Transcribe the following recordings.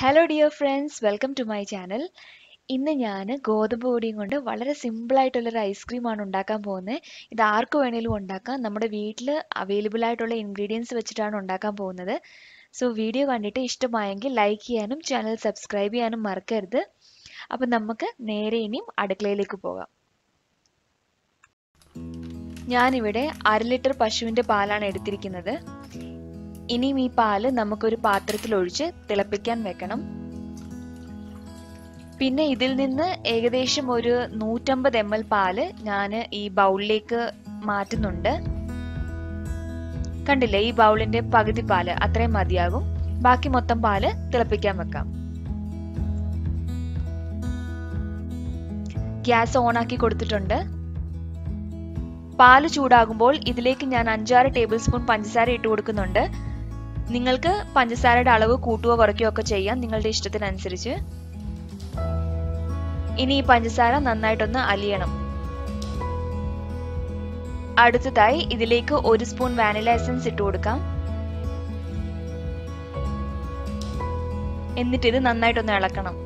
Hello dear friends, welcome to my channel. ഇന്ന് ഞാൻ ഗോതമ്പ് പൊടിയും കൊണ്ട് വളരെ സിമ്പിളായിട്ടുള്ളൊരു ഐസ്ക്രീമാണ് ഉണ്ടാക്കാൻ പോകുന്നത്. ഇത് ആർക്ക് വേണേലും ഉണ്ടാക്കാം. നമ്മുടെ വീട്ടിൽ അവൈലബിൾ ആയിട്ടുള്ള ഇൻഗ്രീഡിയൻസ് വെച്ചിട്ടാണ് ഉണ്ടാക്കാൻ പോകുന്നത്. സോ വീഡിയോ കണ്ടിട്ട് ഇഷ്ടമായെങ്കിൽ ലൈക്ക് ചെയ്യാനും ചാനൽ സബ്സ്ക്രൈബ് ചെയ്യാനും മറക്കരുത്. അപ്പം നമുക്ക് നേരെ ഇനിയും അടുക്കളയിലേക്ക് പോകാം. ഞാനിവിടെ 1.5 ലിറ്റർ പശുവിൻ്റെ പാലാണ് എടുത്തിരിക്കുന്നത്. ഇനിയും ഈ പാല് നമുക്കൊരു പാത്രത്തിൽ ഒഴിച്ച് തിളപ്പിക്കാൻ വെക്കണം. പിന്നെ ഇതിൽ നിന്ന് ഏകദേശം ഒരു 150 ml പാല് ഞാൻ ഈ ബൗളിലേക്ക് മാറ്റുന്നുണ്ട്. കണ്ടില്ലേ, ഈ ബൗളിന്റെ പകുതി പാല് അത്രയും മതിയാകും. ബാക്കി മൊത്തം പാല് തിളപ്പിക്കാൻ വെക്കാം. ഗ്യാസ് ഓണാക്കി കൊടുത്തിട്ടുണ്ട്. പാല് ചൂടാകുമ്പോൾ ഇതിലേക്ക് ഞാൻ 5-6 ടേബിൾ സ്പൂൺ പഞ്ചസാര ഇട്ട് കൊടുക്കുന്നുണ്ട്. നിങ്ങൾക്ക് പഞ്ചസാരയുടെ അളവ് കൂട്ടുകയോ കുറയ്ക്കുകയോ ഒക്കെ ചെയ്യാം, നിങ്ങളുടെ ഇഷ്ടത്തിനനുസരിച്ച്. ഇനി ഈ പഞ്ചസാര നന്നായിട്ടൊന്ന് അലിയണം. അടുത്തതായി ഇതിലേക്ക് 1 സ്പൂൺ വാനില എസൻസ് ഇട്ട് കൊടുക്കാം. എന്നിട്ട് ഇത് നന്നായിട്ടൊന്ന് ഇളക്കണം.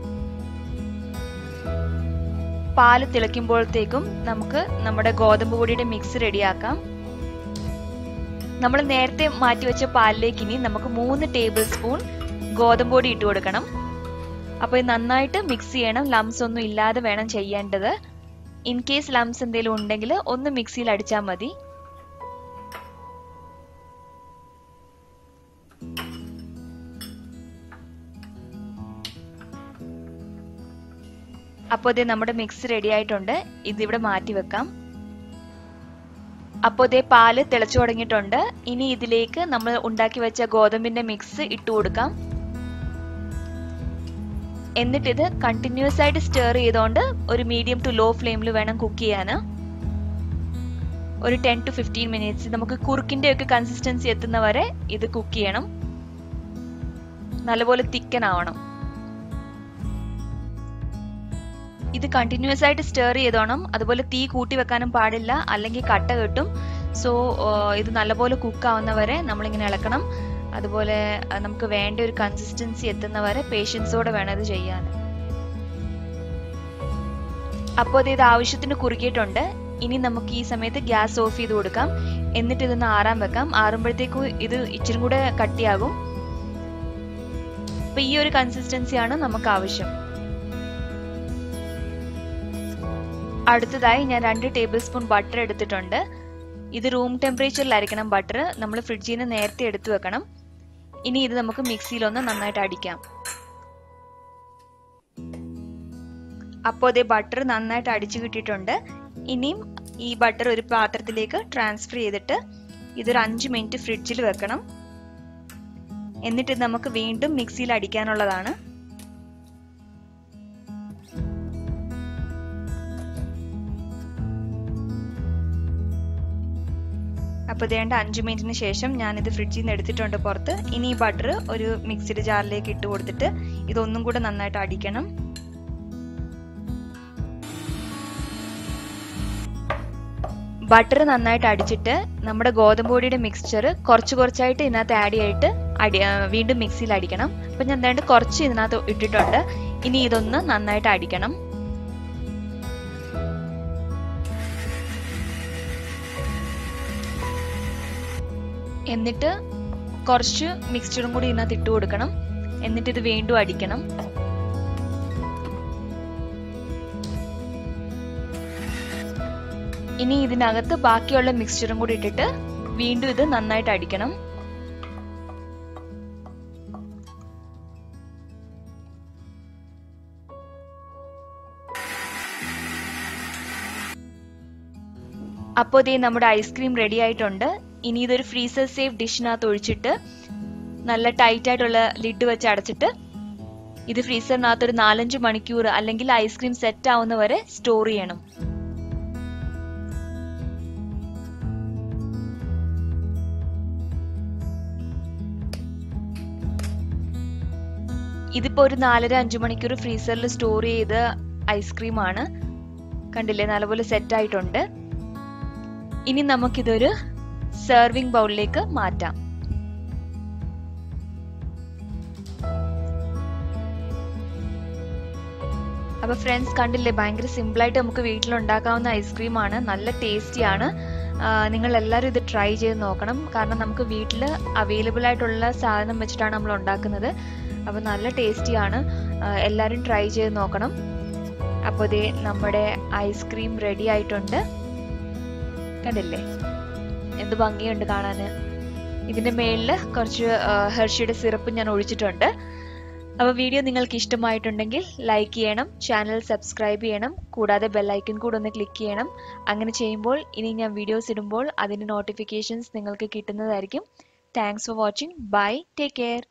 പാല് തിളയ്ക്കുമ്പോഴത്തേക്കും നമുക്ക് നമ്മുടെ ഗോതമ്പ് പൊടിയുടെ മിക്സ് റെഡിയാക്കാം. നമ്മൾ നേരത്തെ മാറ്റിവെച്ച പാലിലേക്ക് ഇനി നമുക്ക് 3 ടേബിൾ സ്പൂൺ ഗോതമ്പ് പൊടി ഇട്ട് കൊടുക്കണം. അപ്പോൾ ഇത് നന്നായിട്ട് മിക്സ് ചെയ്യണം. ലംസ് ഒന്നും ഇല്ലാതെ വേണം ചെയ്യേണ്ടത്. ഇൻ കേസ് ലംസ് എന്തെങ്കിലും ഉണ്ടെങ്കിൽ ഒന്ന് മിക്സിയിൽ അടിച്ചാൽ മതി. അപ്പോൾ ഇതേ നമ്മുടെ മിക്സ് റെഡി ആയിട്ടുണ്ട്. ഇതിവിടെ മാറ്റി വെക്കാം. അപ്പോൾ ഇതേ പാല് തിളച്ചു തുടങ്ങിയിട്ടുണ്ട്. ഇനി ഇതിലേക്ക് നമ്മൾ ഉണ്ടാക്കി വെച്ച ഗോതമ്പിന്റെ മിക്സ് ഇട്ട് കൊടുക്കാം. എന്നിട്ടിത് കണ്ടിന്യൂസ് ആയിട്ട് സ്റ്റെയർ ചെയ്തുകൊണ്ട് ഒരു മീഡിയം ടു ലോ ഫ്ലെയിമിൽ വേണം കുക്ക് ചെയ്യാൻ. ഒരു 10 to 15 minutes നമുക്ക് കുറുക്കിന്റെ ഒക്കെ കൺസിസ്റ്റൻസി എത്തുന്ന വരെ ഇത് കുക്ക് ചെയ്യണം. നല്ലപോലെ തിക്കൻ ആവണം. ഇത് കണ്ടിന്യൂസ് ആയിട്ട് സ്റ്റെയർ ചെയ്തോണം. അതുപോലെ തീ കൂട്ടി വെക്കാനും പാടില്ല, അല്ലെങ്കിൽ കട്ട കെട്ടും. സോ ഇത് നല്ലപോലെ കുക്കാവുന്നവരെ നമ്മളിങ്ങനെ ഇളക്കണം. അതുപോലെ നമുക്ക് വേണ്ട ഒരു കൺസിസ്റ്റൻസി എത്തുന്നവരെ പേഷ്യൻസോടെ വേണം ഇത് ചെയ്യാൻ. അപ്പോൾ ഇത് ആവശ്യത്തിന് കുറുക്കിയിട്ടുണ്ട്. ഇനി നമുക്ക് ഈ സമയത്ത് ഗ്യാസ് ഓഫ് ചെയ്ത് കൊടുക്കാം. എന്നിട്ട് ഇതൊന്ന് ആറാൻ വെക്കാം. ആറുമ്പോഴത്തേക്കും ഇത് ഇച്ചിരി കൂടെ കട്ടിയാകും. അപ്പോൾ ഈ ഒരു കൺസിസ്റ്റൻസിയാണ് നമുക്ക് ആവശ്യം. അടുത്തതായി ഞാൻ 2 ടേബിൾ സ്പൂൺ ബട്ടർ എടുത്തിട്ടുണ്ട്. ഇത് റൂം ടെമ്പറേച്ചറിലായിരിക്കണം ബട്ടർ. നമ്മൾ ഫ്രിഡ്ജിൽ നിന്ന് നേരത്തെ എടുത്തു വെക്കണം. ഇനി ഇത് നമുക്ക് മിക്സിയിലൊന്ന് നന്നായിട്ട് അടിക്കാം. അപ്പോൾ അതേ ബട്ടർ നന്നായിട്ട് അടിച്ചു കിട്ടിയിട്ടുണ്ട്. ഇനിയും ഈ ബട്ടർ ഒരു പാത്രത്തിലേക്ക് ട്രാൻസ്ഫർ ചെയ്തിട്ട് ഇതൊരു 5 മിനിറ്റ് ഫ്രിഡ്ജിൽ വെക്കണം. എന്നിട്ട് നമുക്ക് വീണ്ടും മിക്സിയിൽ അടിക്കാനുള്ളതാണ്. അപ്പോൾ ഇതേണ്ട 5 മിനിറ്റിന് ശേഷം ഞാനിത് ഫ്രിഡ്ജിൽ നിന്ന് എടുത്തിട്ടുണ്ട് പുറത്ത്. ഇനി ഈ ബട്ടർ ഒരു മിക്സിയുടെ ജാറിലേക്ക് ഇട്ട് കൊടുത്തിട്ട് ഇതൊന്നും കൂടെ നന്നായിട്ട് അടിക്കണം. ബട്ടർ നന്നായിട്ട് അടിച്ചിട്ട് നമ്മുടെ ഗോതമ്പ് പൊടിയുടെ മിക്സ്ചർ കുറച്ച് കുറച്ചായിട്ട് ഇതിനകത്ത് ആഡ് ചെയ്തിട്ട് വീണ്ടും മിക്സിയിൽ അടിക്കണം. അപ്പം ഞാൻ എന്തായാലും കുറച്ച് ഇതിനകത്ത് ഇട്ടിട്ടുണ്ട്. ഇനി ഇതൊന്ന് നന്നായിട്ട് അടിക്കണം. എന്നിട്ട് കുറച്ച് മിക്സ്ചറും കൂടി ഇതിനകത്ത് ഇട്ട് കൊടുക്കണം. എന്നിട്ട് ഇത് വീണ്ടും അടിക്കണം. ഇനി ഇതിനകത്ത് ബാക്കിയുള്ള മിക്സ്ചറും കൂടി ഇട്ടിട്ട് വീണ്ടും ഇത് നന്നായിട്ട് അടിക്കണം. അപ്പോൾ ഇതേ നമ്മുടെ ഐസ്ക്രീം റെഡി ആയിട്ടുണ്ട്. ഇനി ഇതൊരു ഫ്രീസർ സേഫ് ഡിഷിനകത്ത് ഒഴിച്ചിട്ട് നല്ല ടൈറ്റ് ആയിട്ടുള്ള ലിഡ് വെച്ച് അടച്ചിട്ട് ഇത് ഫ്രീസറിനകത്ത് ഒരു 4-5 മണിക്കൂർ അല്ലെങ്കിൽ ഐസ്ക്രീം സെറ്റ് ആവുന്ന വരെ സ്റ്റോർ ചെയ്യണം. ഇതിപ്പോ ഒരു 4-5 മണിക്കൂർ ഫ്രീസറിൽ സ്റ്റോർ ചെയ്ത ഐസ്ക്രീമാണ്. കണ്ടില്ലേ, നല്ലപോലെ സെറ്റ് ആയിട്ടുണ്ട്. ഇനി നമുക്കിതൊരു സെർവിംഗ് ബൗളിലേക്ക് മാറ്റാം. अब फ्रेंड्स कंडिले भयंकर सिंपल आयिट्ट नमुक्क वीट्टिल उंडाक्कावुन्न आइसक्रीम आण नल्ला टेस्टी आण നിങ്ങൾ എല്ലാവരും ഇത് ട്രൈ ചെയ്ത് നോക്കണം കാരണം നമുക്ക് വീട്ടിൽ അവൈലബിൾ ആയിട്ടുള്ള സാധനം വെച്ചിട്ടാണ് നമ്മൾ ഉണ്ടാക്കുന്നത് അപ്പോൾ നല്ല ടേസ്റ്റിയാണ് എല്ലാവരും ട്രൈ ചെയ്ത് നോക്കണം അപ്പോൾ ദേ നമ്മുടെ ഐസ്ക്രീം റെഡി ആയിട്ടുണ്ട് കണ്ടില്ലേ എന്ത് ഭംഗിയുണ്ട് കാണാൻ ഇതിന്റെ മേളിൽ കുറച്ച് ഹെർഷിയുടെ സിറപ്പ് ഞാൻ ഒഴിച്ചിട്ടുണ്ട് अब वीडियो നിങ്ങൾക്ക് ഇഷ്ടമായിട്ടുണ്ടെങ്കിൽ ലൈക്ക് ചെയ്യണം ചാനൽ സബ്സ്ക്രൈബ് ചെയ്യണം കൂടാതെ ബെൽ ഐക്കൺ കൂടി ഒന്ന് ക്ലിക്ക് ചെയ്യണം അങ്ങനെ ചെയ്യുമ്പോൾ ഇനി ഞാൻ വീഡിയോസ് ഇടുമ്പോൾ അതിന്റെ നോട്ടിഫിക്കേഷൻസ് നിങ്ങൾക്ക് കിട്ടുന്നതായിരിക്കും thanks for watching bye take care